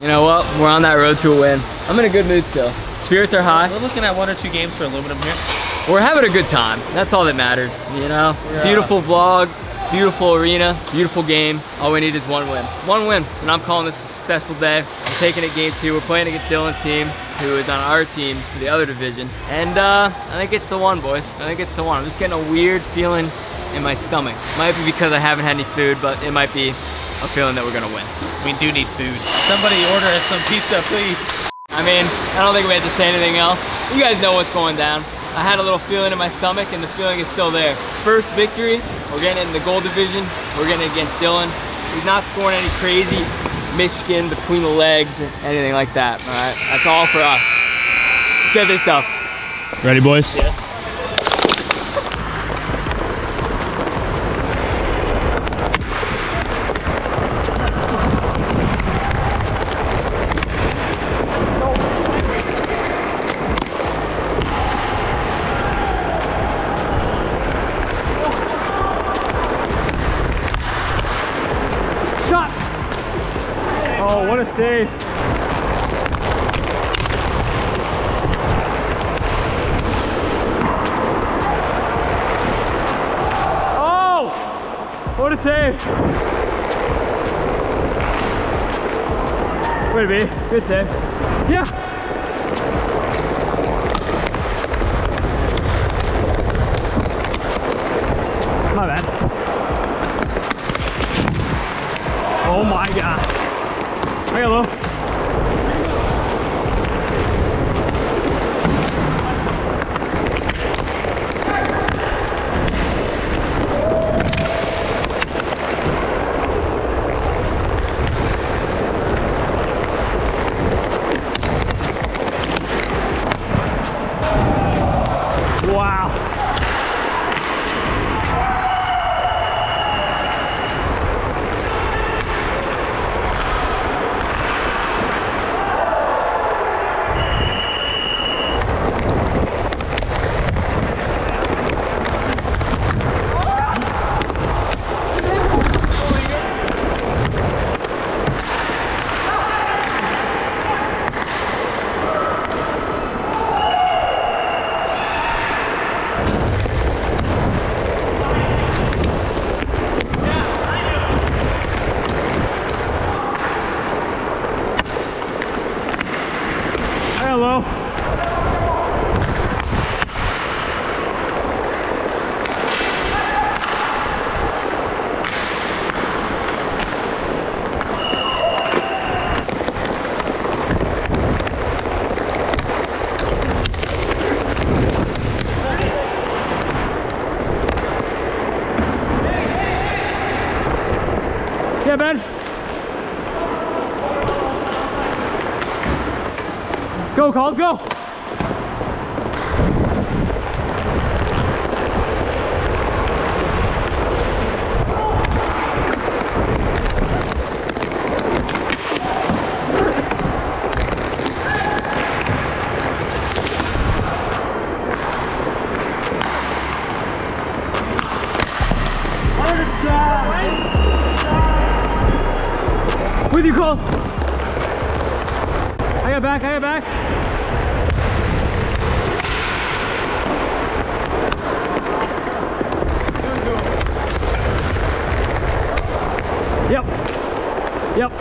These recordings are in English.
You know what? We're on that road to a win. I'm in a good mood still. Spirits are high. We're looking at 1 or 2 games for aluminum here. We're having a good time. That's all that matters, you know? Yeah. Beautiful vlog, beautiful arena, beautiful game. All we need is 1 win. 1 win, and I'm calling this a successful day. I'm taking it game 2. We're playing against Dylan's team, who is on our team for the other division. And I think it's the one, boys. I think it's the one. I'm just getting a weird feeling in my stomach. Might be because I haven't had any food, but it might be a feeling that we're gonna win. We do need food. Somebody order us some pizza, please. I mean, I don't think we have to say anything else. You guys know what's going down. I had a little feeling in my stomach and the feeling is still there. First victory, we're getting it in the gold division. We're getting it against Dylan. He's not scoring any crazy Michigan between the legs, anything like that, all right? That's all for us. Let's get this stuff. Ready, boys? Yes. Oh, what a save. Oh, what a save. Way to be, good save. Yeah. Yeah, Ben. Go, Cole, go. With you, Cole. I got back, I got back. Yep. Yep.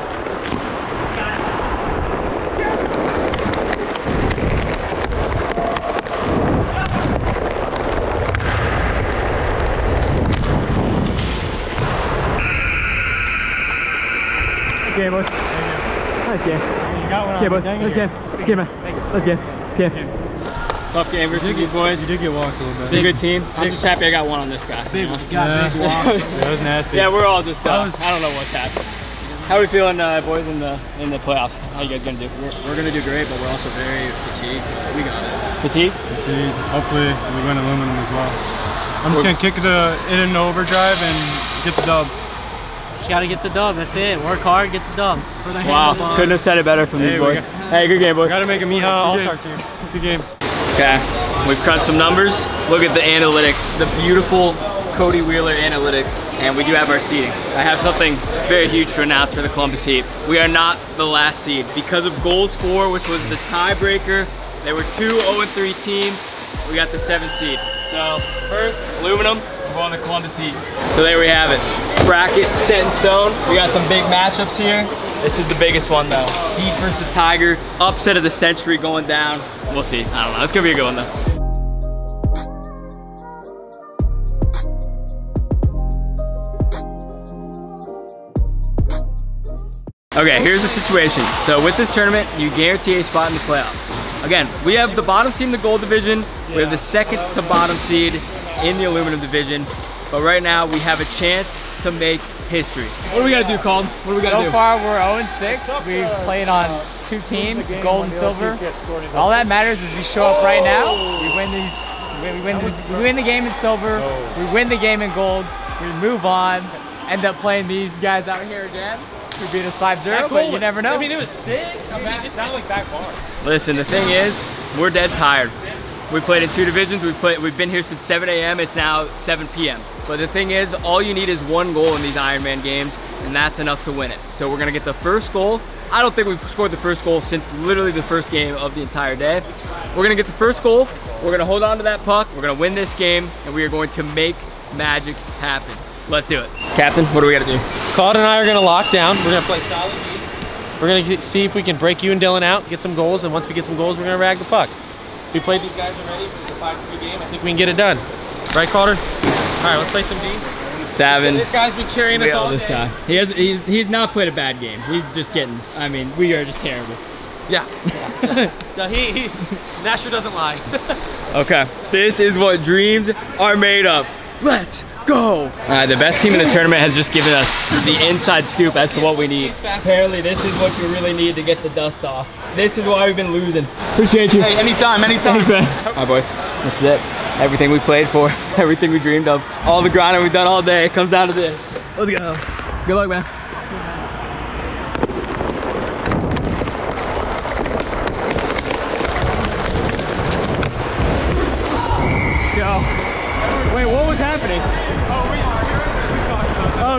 Game, boys. Nice game. You got one. Let's get, boys. Let's get. Let's get, man. Let's get. Let's get. Tough game versus these boys. You did get walked a little bit. It's a good team. I'm just happy I got one on this guy. Big, you know? Big walk. That was nasty. Yeah, we're all just I don't know what's happening. How are we feeling, boys, in the playoffs? How are you guys gonna do? We're gonna do great, but we're also very fatigued. We got it. Fatigued? Fatigued. Hopefully we win aluminum as well. I'm just gonna kick the in and overdrive and get the dub. Just gotta get the dub, that's it. Work hard, get the dub. Wow, couldn't have said it better from these boys. Hey, good game, boys. Gotta make a Miha all-star team. Good game. Okay, we've crunched some numbers. Look at the analytics, the beautiful Cody Wheeler Analytics, and we do have our seeding. I have something very huge to announce for the Columbus Heat. We are not the last seed. Because of goals for, which was the tiebreaker, there were two 0-3 teams. We got the 7th seed. So first, aluminum, we're going to Columbus Heat. So there we have it. Bracket set in stone. We got some big matchups here. This is the biggest one though. Heat versus Tiger, upset of the century going down. We'll see, I don't know. It's gonna be a good one though. Okay, here's the situation. So with this tournament, you guarantee a spot in the playoffs. Again, we have the bottom seed in the gold division. We have the second to bottom seed in the aluminum division. But right now, we have a chance to make history. What do we gotta do, Colton? What do we gotta do? So far, we're 0-6. We've played on 2 teams, gold and silver. All that matters is we show up right now. We win these. We win the game in silver. We win the game in gold. We move on. End up playing these guys out here again. We beat us 5-0, but you never know. I mean, it was sick. Just sound like back bar. Listen, the thing is, we're dead tired. We played in 2 divisions. We've been here since 7 a.m. It's now 7 p.m. But the thing is, all you need is 1 goal in these Ironman games, and that's enough to win it. So we're gonna get the first goal. I don't think we've scored the first goal since literally the first game of the entire day. We're gonna get the first goal. We're gonna hold on to that puck. We're gonna win this game, and we are going to make magic happen. Let's do it. Captain, what do we got to do? Colton and I are going to lock down. We're going to play solid D. We're going to see if we can break you and Dylan out, get some goals, and once we get some goals, we're going to rag the puck. We played these guys already. It was a 5-3 game. I think we can get it done. Right, Colton? All right, let's play some D. Davin. This guy's been carrying us all this day. He's not played a bad game. He's just getting, I mean, we are just terrible. Yeah. Yeah. Nasher doesn't lie. Okay. This is what dreams are made of. Let's go! The best team in the tournament has just given us the inside scoop as to what we need. Apparently, this is what you really need to get the dust off. This is why we've been losing. Appreciate you. Hey, anytime, anytime. All right, boys, this is it. Everything we played for, everything we dreamed of, all the grinding we've done all day, it comes down to this. Let's go. Good luck, man.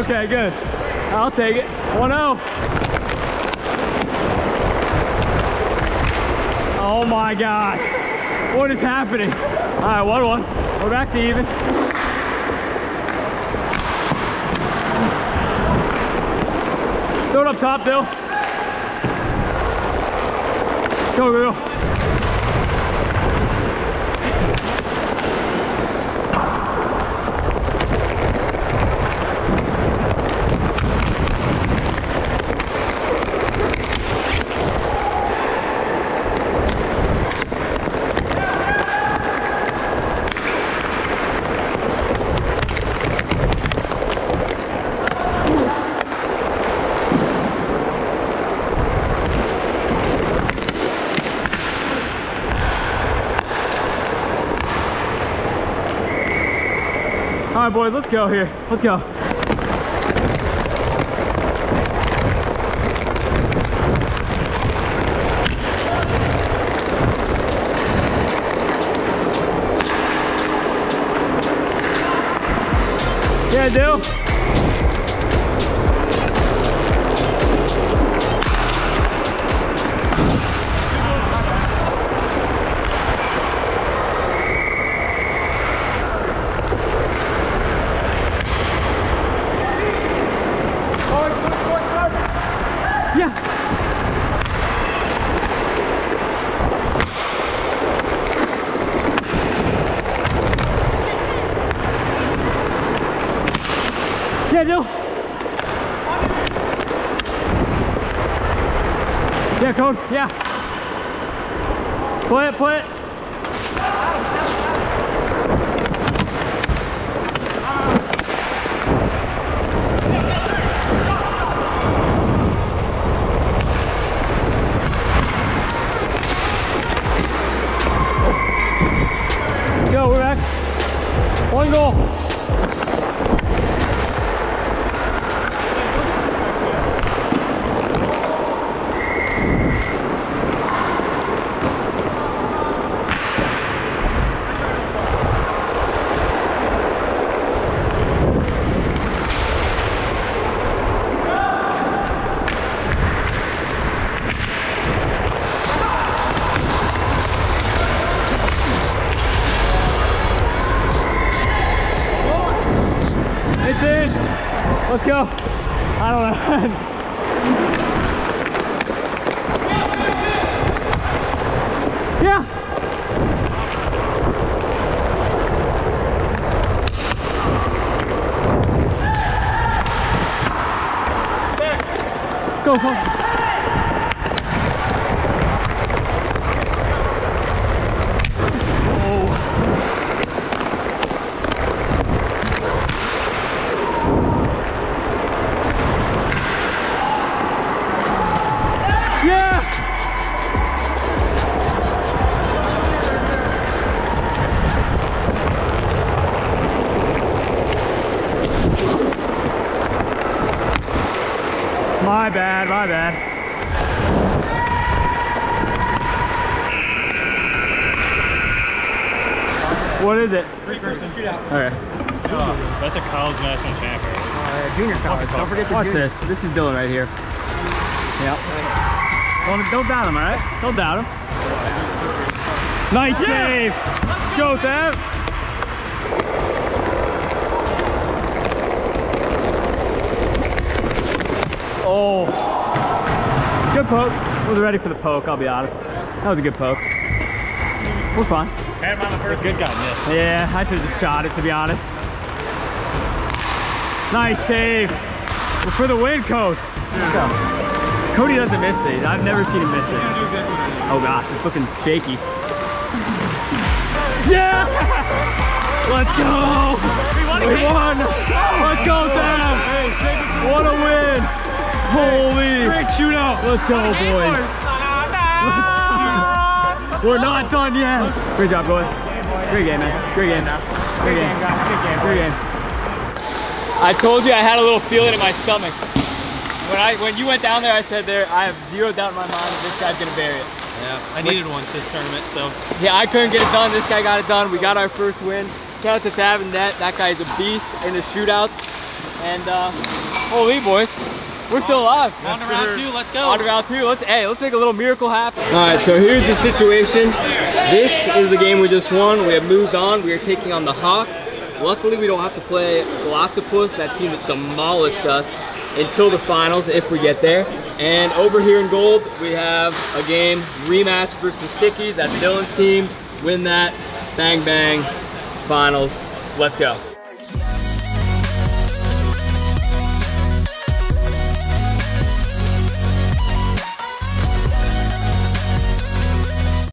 Okay, good. I'll take it. 1-0. Oh my gosh. What is happening? All right, 1-1. We're back to even. Throw it up top, Dill. Go, go, go. All right, boys, let's go here. Let's go. Yeah, dude. Yeah, Dill. Yeah, Code. Yeah. Play it, play it. Go, we're back. 1 goal. on? Go, go. My bad, my bad. What is it? Three-person shootout. Okay. Oh, that's a college national champion. Junior college. Don't forget to watch this. This is Dylan right here. Yep. Don't doubt him, all right? Don't doubt him. Nice save. Let's go, Thav. Oh, good poke. I was ready for the poke, I'll be honest. That was a good poke. We're fine. Had him on the first good gun, yeah. Yeah, I should have just shot it, to be honest. Nice save. We're for the win, Cody. Let's go. Cody doesn't miss these. I've never seen him miss these. Oh gosh, it's looking shaky. Yeah! Let's go! We won! Let's go, Sam! What a win! Holy! Great shootout! Let's go, boys! Let's We're not done yet! Great job, boys. Great game, man. Great game. Great game. Great game. I told you I had a little feeling in my stomach. When you went down there, I said I have zero doubt in my mind that this guy's gonna bury it. Yeah, I needed one this tournament, so. Yeah, I couldn't get it done. This guy got it done. We got our first win. Shout out to Thav and that. That guy's a beast in the shootouts. And holy, boys. We're still alive. On to round two, let's go. On to round two, let's make a little miracle happen. All right, so here's the situation. This is the game we just won. We have moved on. We are taking on the Hawks. Luckily, we don't have to play Galactopus, that team that demolished us, until the finals if we get there. And over here in gold, we have a game, rematch versus Stickies. That's Dylan's team. Win that, bang, bang, finals. Let's go.